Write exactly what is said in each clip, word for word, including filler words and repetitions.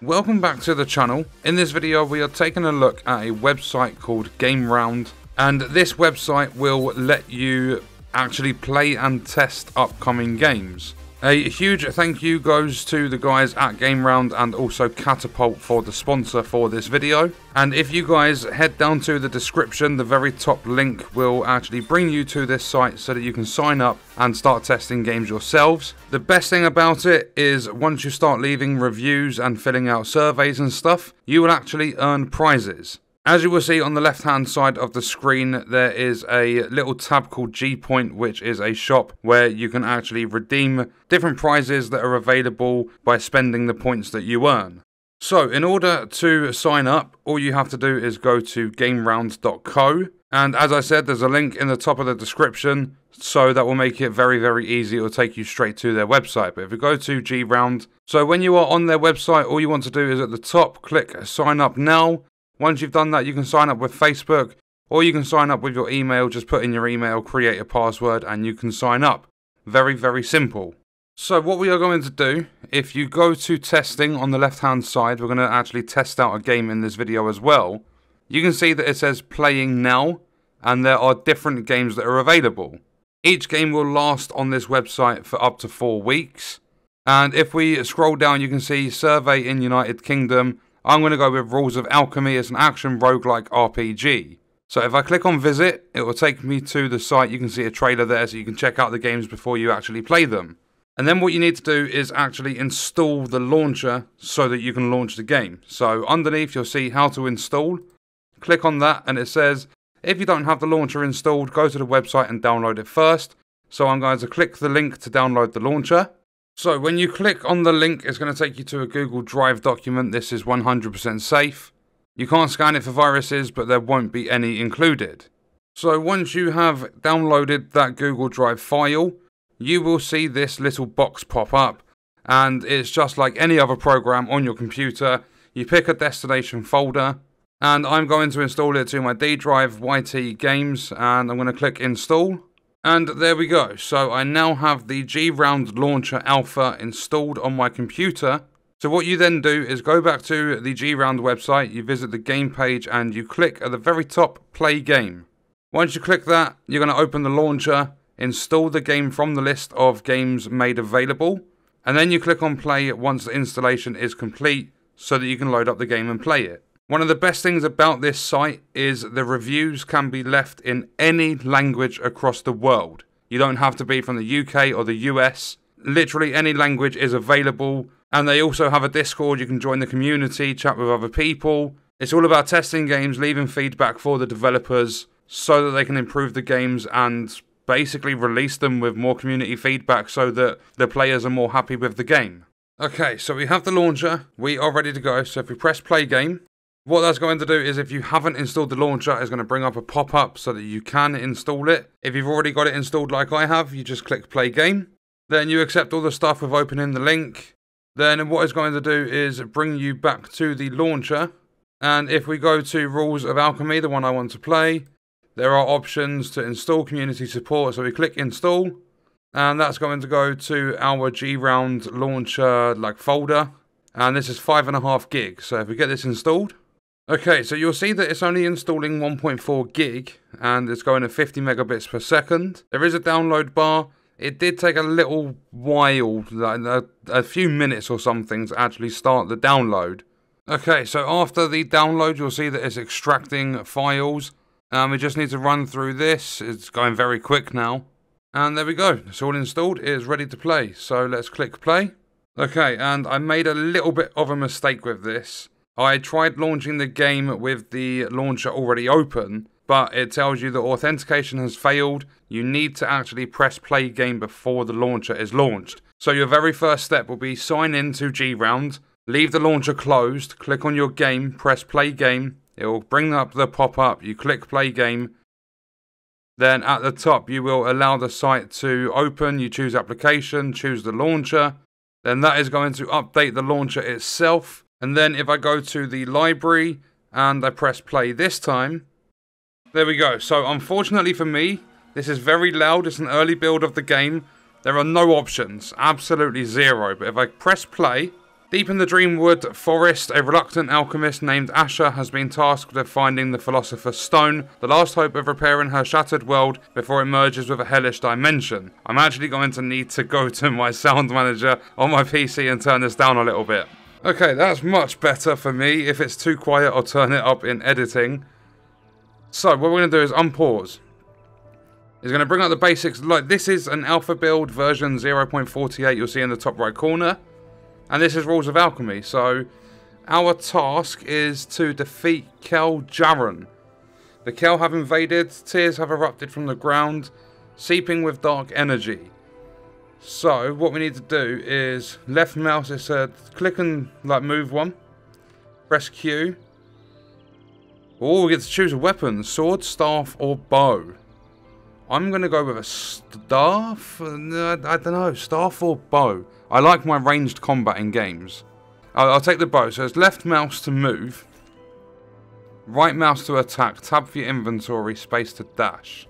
Welcome back to the channel. In this video we are taking a look at a website called Game Round, and this website will let you actually play and test upcoming games. A huge thank you goes to the guys at Game Round and also Catapult for the sponsor for this video. And if you guys head down to the description, the very top link will actually bring you to this site so that you can sign up and start testing games yourselves. The best thing about it is once you start leaving reviews and filling out surveys and stuff, you will actually earn prizes. As you will see on the left hand side of the screen, there is a little tab called G Point, which is a shop where you can actually redeem different prizes that are available by spending the points that you earn. So in order to sign up, all you have to do is go to gameround dot co, and as I said, there's a link in the top of the description, so that will make it very very easy. It will take you straight to their website. But if you go to G Round, so when you are on their website, all you want to do is at the top click sign up now. Once you've done that, you can sign up with Facebook, or you can sign up with your email. Just put in your email, create a password, and you can sign up. Very, very simple. So what we are going to do, if you go to testing on the left-hand side, we're going to actually test out a game in this video as well. You can see that it says playing now, and there are different games that are available. Each game will last on this website for up to four weeks. And if we scroll down, you can see survey in United Kingdom. I'm going to go with Rules of Alchemy as an action roguelike R P G. So if I click on visit, it will take me to the site. You can see a trailer there, so you can check out the games before you actually play them. And then what you need to do is actually install the launcher so that you can launch the game. So underneath you'll see how to install. Click on that and it says, if you don't have the launcher installed, go to the website and download it first. So I'm going to click the link to download the launcher. So when you click on the link, it's going to take you to a Google Drive document. This is one hundred percent safe. You can't scan it for viruses, but there won't be any included. So once you have downloaded that Google Drive file, you will see this little box pop up. And it's just like any other program on your computer. You pick a destination folder, and I'm going to install it to my D drive, Y T Games, and I'm going to click install. And there we go. So I now have the G Round Launcher Alpha installed on my computer. So what you then do is go back to the G Round website, you visit the game page, and you click at the very top, play game. Once you click that, you're going to open the launcher, install the game from the list of games made available, and then you click on play once the installation is complete so that you can load up the game and play it. One of the best things about this site is the reviews can be left in any language across the world. You don't have to be from the U K or the U S. Literally any language is available. And they also have a Discord. You can join the community, chat with other people. It's all about testing games, leaving feedback for the developers so that they can improve the games and basically release them with more community feedback so that the players are more happy with the game. Okay, so we have the launcher. We are ready to go. So if we press play game, what that's going to do is if you haven't installed the launcher, it's going to bring up a pop-up so that you can install it. If you've already got it installed like I have, you just click play game. Then you accept all the stuff with opening the link. Then what it's going to do is bring you back to the launcher. And if we go to Rules of Alchemy, the one I want to play, there are options to install community support. So we click install, and that's going to go to our G Round launcher like folder. And this is five and a half gigs. So if we get this installed, okay, so you'll see that it's only installing one point four gig, and it's going at fifty megabits per second. There is a download bar. It did take a little while, like a, a few minutes or something, to actually start the download. Okay, so after the download, you'll see that it's extracting files. And we just need to run through this. It's going very quick now. And there we go. It's all installed. It is ready to play. So let's click play. Okay, and I made a little bit of a mistake with this. I tried launching the game with the launcher already open, but it tells you that authentication has failed. You need to actually press play game before the launcher is launched. So your very first step will be sign in to G Round, leave the launcher closed, click on your game, press play game. It will bring up the pop-up, you click play game. Then at the top you will allow the site to open, you choose application, choose the launcher. Then that is going to update the launcher itself. And then if I go to the library and I press play this time, there we go. So unfortunately for me, this is very loud. It's an early build of the game. There are no options, absolutely zero. But if I press play, Deep in the Dreamwood forest, a reluctant alchemist named Asher has been tasked with finding the Philosopher's Stone, the last hope of repairing her shattered world before it merges with a hellish dimension. I'm actually going to need to go to my sound manager on my P C and turn this down a little bit. Okay, that's much better for me. If it's too quiet, I'll turn it up in editing. So, what we're going to do is unpause. It's going to bring up the basics. Like, this is an alpha build version zero point forty-eight you'll see in the top right corner. And this is Rules of Alchemy, so our task is to defeat Kel'Jaron. The Kel have invaded, tears have erupted from the ground, seeping with dark energy. So, what we need to do is, left mouse, it's a click and like move one, press Q. Oh, we get to choose a weapon, sword, staff or bow. I'm going to go with a staff, I don't know, staff or bow. I like my ranged combat in games. I'll, I'll take the bow, so it's left mouse to move, right mouse to attack, tab for your inventory, space to dash.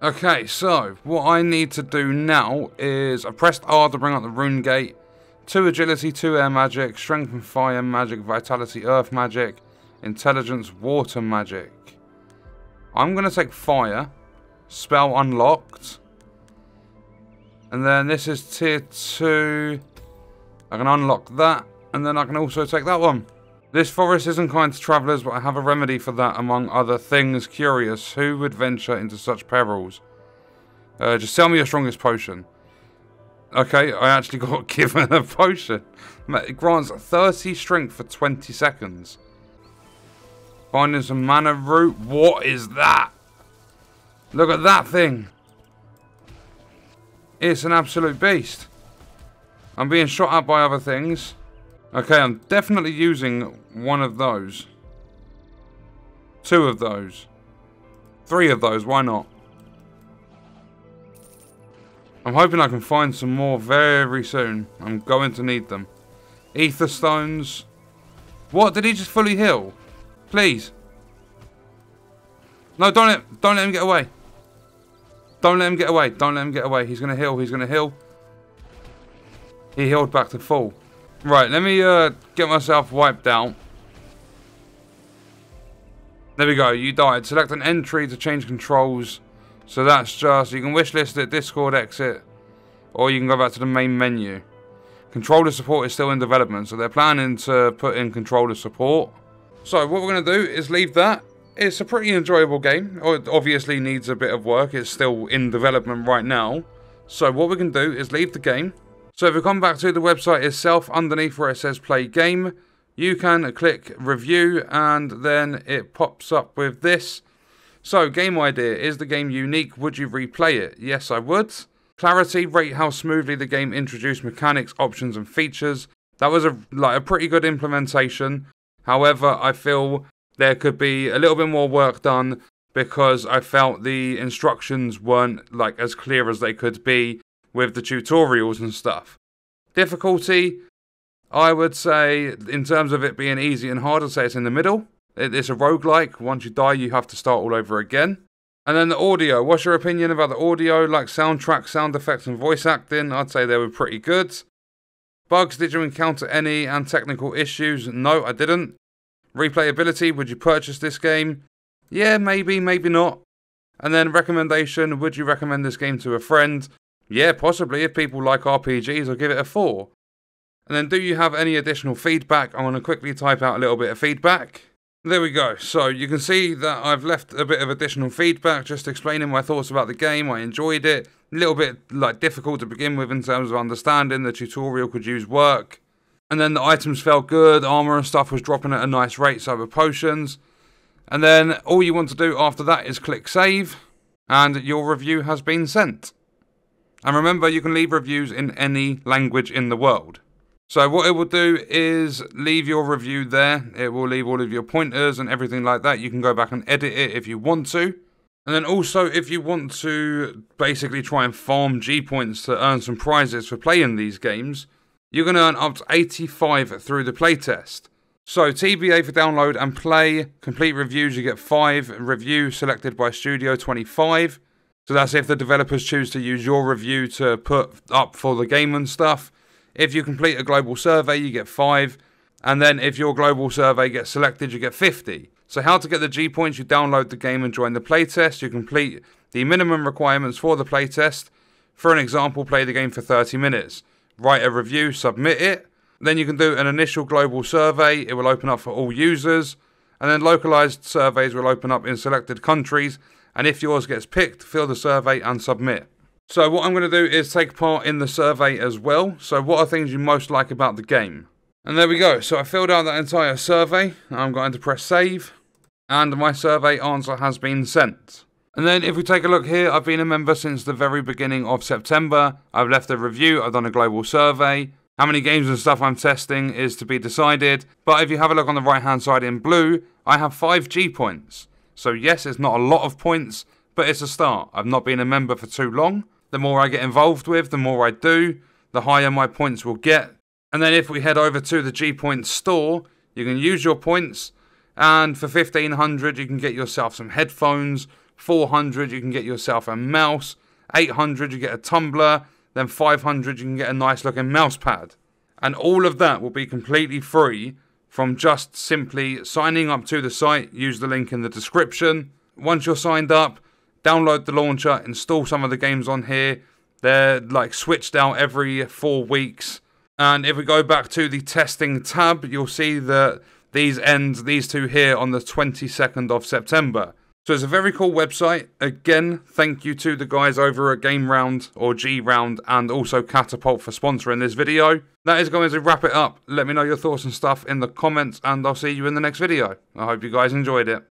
Okay, so what I need to do now is I pressed R to bring up the Rune Gate, two agility, two air magic, strength and fire magic, vitality, earth magic, intelligence, water magic. I'm going to take fire, spell unlocked. And then this is tier two. I can unlock that. And then I can also take that one. This forest isn't kind to travellers, but I have a remedy for that, among other things. Curious, who would venture into such perils? Uh, just tell me your strongest potion. Okay, I actually got given a potion. It grants thirty strength for twenty seconds. Finding some mana root. What is that? Look at that thing. It's an absolute beast. I'm being shot at by other things. Okay, I'm definitely using one of those. Two of those. Three of those, why not? I'm hoping I can find some more very soon. I'm going to need them. Aether stones. What, did he just fully heal? Please. No, don't let, don't let him get away. Don't let him get away. Don't let him get away. He's going to heal. He's going to heal. He healed back to full. Right, let me uh, get myself wiped out. There we go. You died. Select an entry to change controls. So that's just... You can wishlist it, Discord exit. Or you can go back to the main menu. Controller support is still in development. So they're planning to put in controller support. So what we're going to do is leave that. It's a pretty enjoyable game. It obviously needs a bit of work. It's still in development right now. So what we can do is leave the game. So if we come back to the website itself, underneath where it says play game, you can click review and then it pops up with this. So game idea, is the game unique? Would you replay it? Yes, I would. Clarity, rate how smoothly the game introduced mechanics, options and features. That was a, like, a pretty good implementation. However, I feel... there could be a little bit more work done because I felt the instructions weren't like as clear as they could be with the tutorials and stuff. Difficulty, I would say, in terms of it being easy and hard, I'd say it's in the middle. It's a roguelike. Once you die, you have to start all over again. And then the audio. What's your opinion about the audio? Like soundtrack, sound effects, and voice acting? I'd say they were pretty good. Bugs, did you encounter any? And technical issues? No, I didn't. Replayability, would you purchase this game? Yeah, maybe, maybe not. And then recommendation, would you recommend this game to a friend? Yeah, possibly. If people like R P Gs, I'll give it a four. And then do you have any additional feedback? I'm going to quickly type out a little bit of feedback. There we go. So you can see that I've left a bit of additional feedback, just explaining my thoughts about the game. I enjoyed it. A little bit like difficult to begin with in terms of understanding. The tutorial could use work. And then the items felt good, armor and stuff was dropping at a nice rate, so were potions. And then all you want to do after that is click save, and your review has been sent. And remember, you can leave reviews in any language in the world. So what it will do is leave your review there. It will leave all of your pointers and everything like that. You can go back and edit it if you want to. And then also, if you want to basically try and farm G points to earn some prizes for playing these games, you're going to earn up to eighty-five through the playtest. So T B A for download and play. Complete reviews, you get five. Review selected by Studio twenty-five. So that's if the developers choose to use your review to put up for the game and stuff. If you complete a global survey, you get five. And then if your global survey gets selected, you get fifty. So how to get the G points? You download the game and join the playtest. You complete the minimum requirements for the playtest. For an example, play the game for thirty minutes. Write a review, submit it. Then you can do an initial global survey. It will open up for all users. And then localized surveys will open up in selected countries. And if yours gets picked, fill the survey and submit. So what I'm going to do is take part in the survey as well. So what are things you most like about the game? And there we go. So I filled out that entire survey. I'm going to press save. And my survey answer has been sent. And then if we take a look here, I've been a member since the very beginning of September. I've left a review. I've done a global survey. How many games and stuff I'm testing is to be decided. But if you have a look on the right hand side in blue, I have five G points. So yes, it's not a lot of points, but it's a start. I've not been a member for too long. The more I get involved with, the more I do, the higher my points will get. And then if we head over to the G Point store, you can use your points. And for fifteen hundred, you can get yourself some headphones. four hundred, you can get yourself a mouse. eight hundred, you get a tumbler. Then five hundred, you can get a nice looking mouse pad. And all of that will be completely free from just simply signing up to the site. Use the link in the description. Once you're signed up, download the launcher, install some of the games on here. They're like switched out every four weeks. And if we go back to the testing tab, you'll see that these end, these two here, on the twenty-second of September. So it's a very cool website. Again, thank you to the guys over at Game Round, or G Round, and also Catapult for sponsoring this video. That is going to wrap it up. Let me know your thoughts and stuff in the comments, and I'll see you in the next video. I hope you guys enjoyed it.